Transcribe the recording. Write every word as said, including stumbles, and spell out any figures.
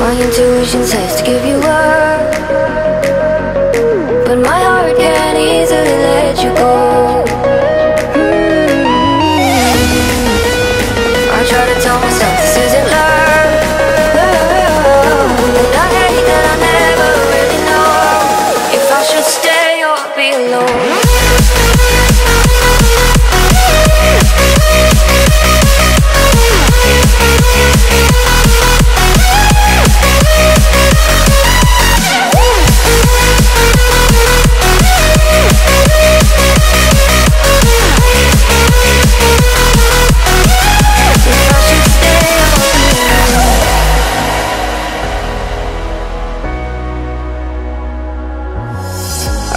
My intuition says to give you up, but my heart can't easily let you go. Mm-hmm. I try to tell myself this isn't love, and I hate that I never really know if I should stay or be alone.